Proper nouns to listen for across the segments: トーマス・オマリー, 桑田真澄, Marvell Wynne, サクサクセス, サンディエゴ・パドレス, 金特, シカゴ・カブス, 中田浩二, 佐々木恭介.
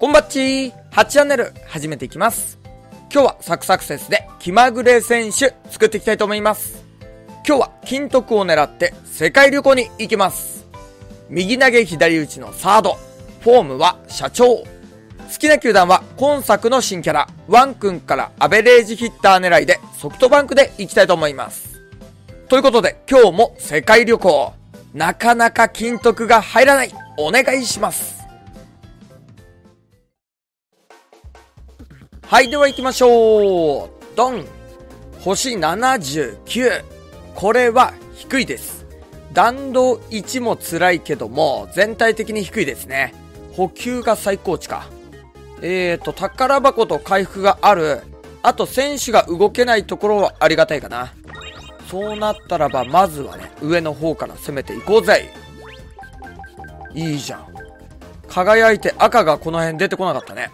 こんばっちー、8チャンネル始めていきます。今日はサクサクセスで気まぐれ選手作っていきたいと思います。今日は金徳を狙って世界旅行に行きます。右投げ左打ちのサード、フォームは社長。好きな球団は今作の新キャラワン君からアベレージヒッター狙いでソフトバンクで行きたいと思います。ということで今日も世界旅行、なかなか金徳が入らない、お願いします。はい、では行きましょう。ドン。星79。これは低いです。弾道1も辛いけども、全体的に低いですね。補給が最高値か。宝箱と回復がある。あと、選手が動けないところはありがたいかな。そうなったらば、まずはね、上の方から攻めていこうぜ。いいじゃん。輝いて赤がこの辺出てこなかったね。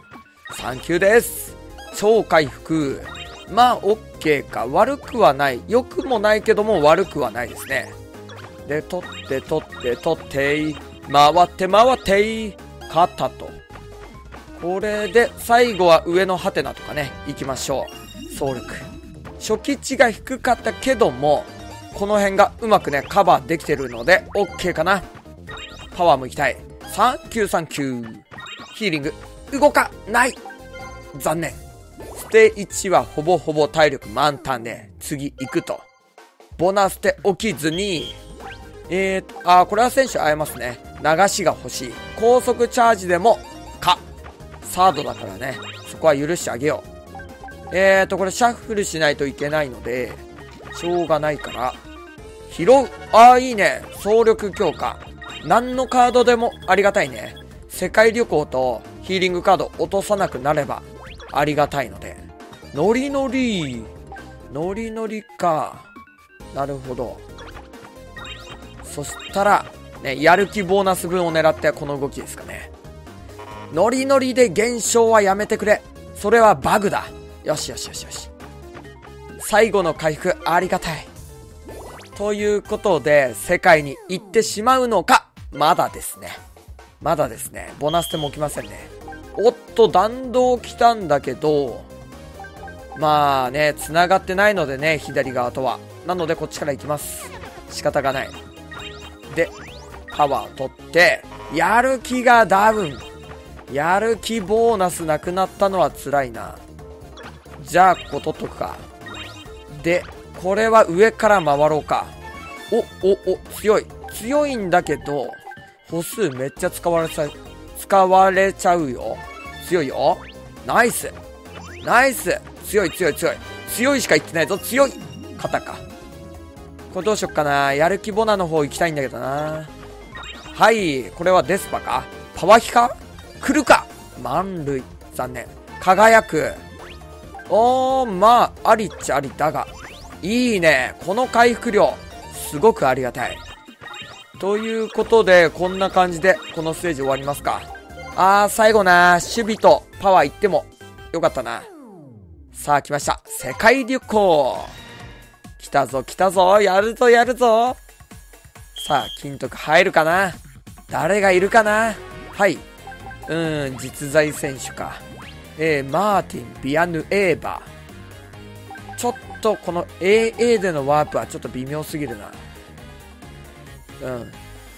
サンキューです。超回復。まあ、オッケーか。悪くはない。良くもないけども、悪くはないですね。で、取って、取って、取って、回って、回って、肩と。これで、最後は上のハテナとかね、行きましょう。総力。初期値が低かったけども、この辺がうまくね、カバーできてるので、オッケーかな。パワーも行きたい。サンキュー、サンキュー。ヒーリング、動かない。残念。ステ1はほぼほぼ体力満タンで、次行くと。ボナステ起きずに、これは選手会えますね。流しが欲しい。高速チャージでも、サードだからね。そこは許してあげよう。これシャッフルしないといけないので、しょうがないから。拾う。いいね。総力強化。何のカードでもありがたいね。世界旅行とヒーリングカード落とさなくなれば、ありがたいので。ノリノリ。ノリノリか。なるほど。そしたら、ね、やる気ボーナス分を狙ってこの動きですかね。ノリノリで減少はやめてくれ。それはバグだ。よしよしよしよし。最後の回復ありがたい。ということで、世界に行ってしまうのか。まだですね。まだですね。ボーナスでも起きませんね。おっと、弾道来たんだけど、まあね、繋がってないのでね、左側とは。なので、こっちから行きます。仕方がない。で、パワーを取って、やる気がダウン。やる気ボーナスなくなったのは辛いな。じゃあ、ここ取っとくか。で、これは上から回ろうか。強い。強いんだけど、歩数めっちゃ使われちゃうよ。強いよ。ナイス。ナイス。強い強い強い。強いしか言ってないぞ。強い。肩か。これどうしよっかな。やる気ボナの方行きたいんだけどな。はい。これはデスパか。パワヒか来るか。満塁。残念。輝く。まあ、ありっちゃありだが。いいね。この回復量。すごくありがたい。ということで、こんな感じで、このステージ終わりますか。最後な、守備とパワーいっても、よかったな。さあ、来ました。世界旅行。来たぞ、来たぞ。やるぞ、やるぞ。さあ、金徳入るかな。誰がいるかな。はい。実在選手か。マーティン、ビアヌエーバー。ちょっと、この AA でのワープはちょっと微妙すぎるな。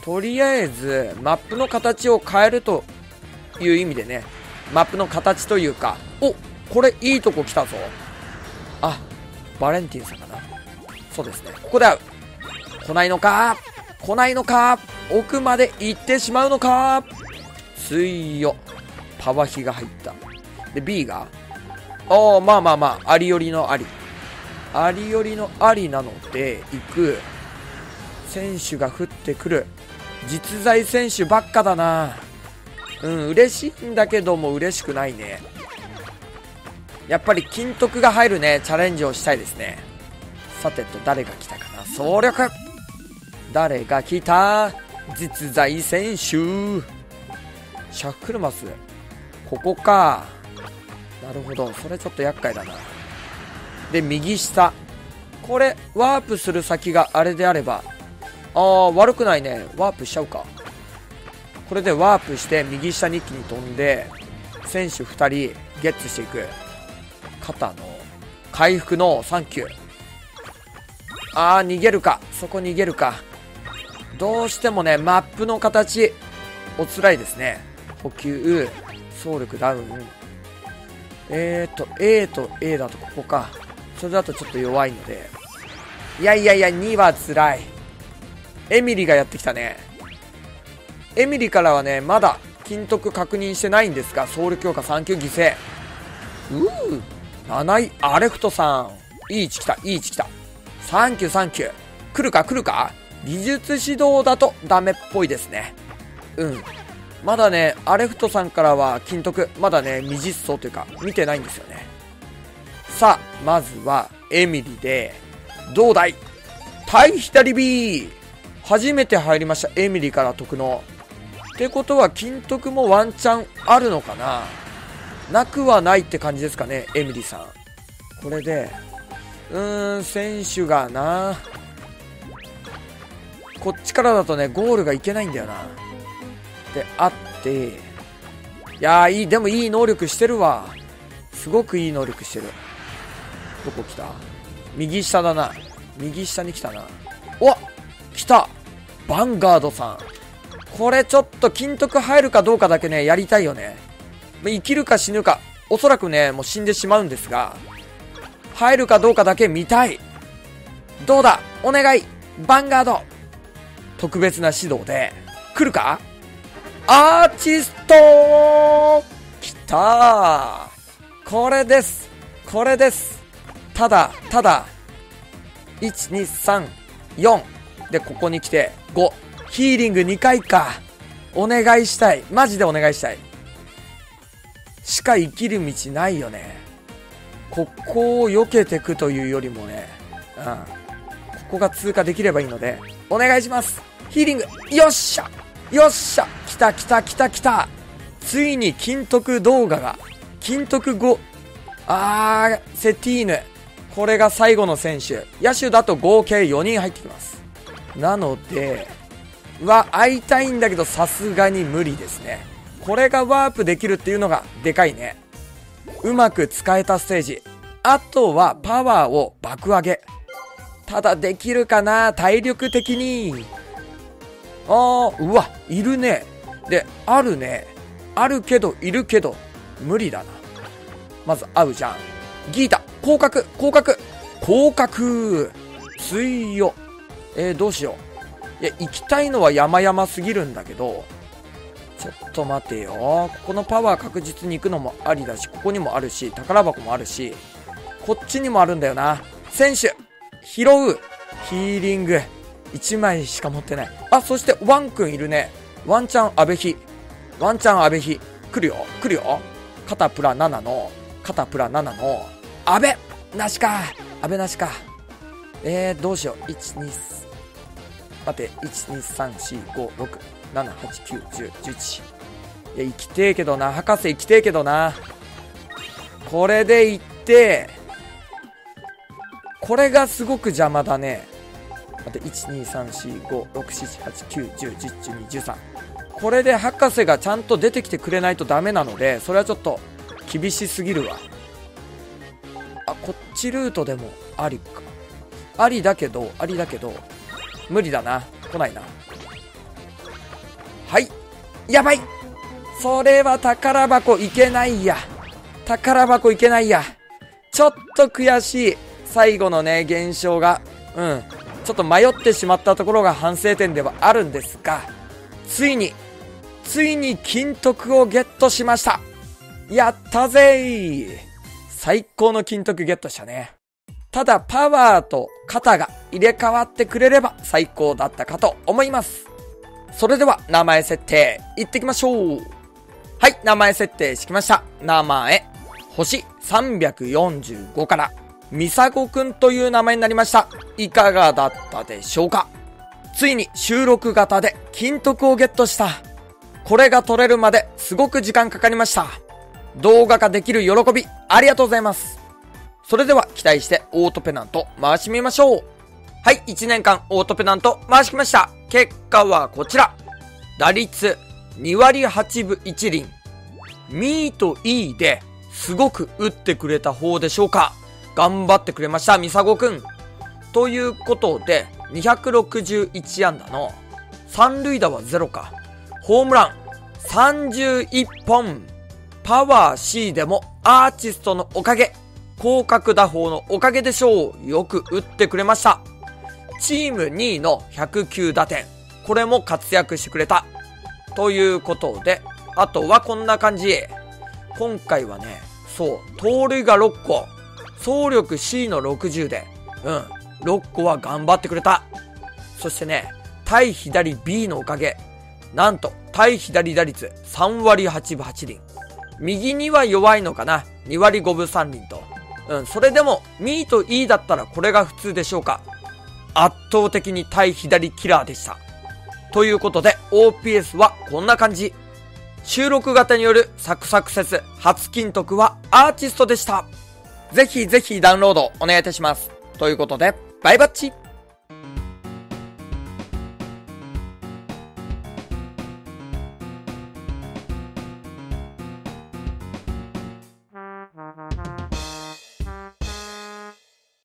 とりあえず、マップの形を変えるという意味でね、マップの形というか、これいいとこ来たぞ。バレンティンさんかな。そうですね。ここで会う。来ないのか？来ないのか？奥まで行ってしまうのか？強。パワヒが入った。で、B が。まあまあまあ、ありよりのあり。ありよりのありなので、行く。選手が降ってくる。実在選手ばっかだな。嬉しいんだけども嬉しくないね。やっぱり金徳が入るね、チャレンジをしたいですね。さてと、誰が来たかな。総力。誰が来た。実在選手。シャッフルマス。ここか。なるほど。それちょっと厄介だな。で、右下。これ、ワープする先があれであれば、悪くないね。ワープしちゃうか。これでワープして、右下に一気に飛んで、選手2人ゲッツしていく。肩の回復のサンキュー。あー、逃げるか、そこ逃げるか。どうしてもね、マップの形おつらいですね。補給、走力ダウン。A と A だとここか。それだとちょっと弱いので。いやいやいや、2はつらい。エミリがやってきたね。エミリからはね、まだ金徳確認してないんですが、ソウル強化3級犠牲。7位、アレフトさん。いい位置来た、いい位置来た。3級、3級。来るか、来るか。技術指導だとダメっぽいですね。うん。まだね、アレフトさんからは金徳、まだね、未実装というか、見てないんですよね。さあ、まずは、エミリで、どうだい対左 B! 初めて入りました、エミリから得の。ってことは、金徳もワンチャンあるのかな、なくはないって感じですかね、エミリさん。これで、選手がな、こっちからだとね、ゴールがいけないんだよな。で、あって、いやー、いい、でもいい能力してるわ。すごくいい能力してる。どこ来た？右下だな。右下に来たな。おっ、来たヴァンガードさん。これちょっと金徳入るかどうかだけね、やりたいよね。生きるか死ぬか。おそらくね、もう死んでしまうんですが、入るかどうかだけ見たい。どうだお願いヴァンガード。特別な指導で。来るかアーチストー来たー。これです。これです。ただ、1、2、3、4。で、ここに来て、5。ヒーリング2回か。お願いしたい。マジでお願いしたい。しか生きる道ないよね。ここを避けてくというよりもね、うん。ここが通過できればいいので、お願いします。ヒーリング。よっしゃよっしゃ来た来た来た来た。ついに金徳動画が。金徳5。セティーヌ。これが最後の選手。野手だと合計4人入ってきます。なので、会いたいんだけどさすがに無理ですね。これがワープできるっていうのがでかいね。うまく使えたステージ。あとはパワーを爆上げ。ただできるかな体力的に。うわ、いるね。で、あるね。あるけど、いるけど、無理だな。まず合うじゃん。ギータ、広角、広角、広角。水曜。どうしよう。いや、行きたいのは山々すぎるんだけど、ちょっと待てよ。ここのパワー確実に行くのもありだし、ここにもあるし、宝箱もあるし、こっちにもあるんだよな。選手、拾う。ヒーリング。1枚しか持ってない。あ、そしてワンくんいるね。ワンチャン阿部比。ワンチャン阿部比。来るよ、来るよ。肩プラ7の、肩プラ7の、阿部なしか。阿部なしか。どうしよう。1、2、3。待て、1234567891011。いや、生きてえけどな博士、生きてえけどな。これでいって、これがすごく邪魔だね。待て、12345678910111213。これで博士がちゃんと出てきてくれないとダメなので、それはちょっと厳しすぎるわ。あ、こっちルートでもありか。ありだけど、ありだけど無理だな。来ないな。はい。やばい。それは宝箱いけないや。宝箱いけないや。ちょっと悔しい。最後のね、現象が。うん。ちょっと迷ってしまったところが反省点ではあるんですが、ついに金徳をゲットしました。やったぜー。最高の金徳ゲットしたね。ただパワーと肩が入れ替わってくれれば最高だったかと思います。それでは名前設定いってきましょう。はい、名前設定してきました。名前、星345から、ミサゴくんという名前になりました。いかがだったでしょうか？ついに収録型で金徳をゲットした。これが取れるまですごく時間かかりました。動画化できる喜び、ありがとうございます。それでは期待してオートペナント回してみましょう。はい、1年間オートペナント回してきました。結果はこちら。打率2割8分1厘。ミーと E ですごく打ってくれた方でしょうか。頑張ってくれました、ミサゴくん。ということで、261安打の三塁打は0か。ホームラン31本。パワー C でもアーティストのおかげ。広角打法のおかげでしょう。よく打ってくれました。チーム2位の109打点。これも活躍してくれた。ということで、あとはこんな感じ。今回はね、そう、盗塁が6個。総力 C の60で、6個は頑張ってくれた。そしてね、対左 B のおかげ。なんと、対左打率3割8分8厘。右には弱いのかな。2割5分3厘と。それでも、ミーと E だったらこれが普通でしょうか。圧倒的に対左キラーでした。ということで、OPS はこんな感じ。収録型によるサクサク説、初金徳はアーティストでした。ぜひぜひダウンロードお願いいたします。ということで、バイバッチ。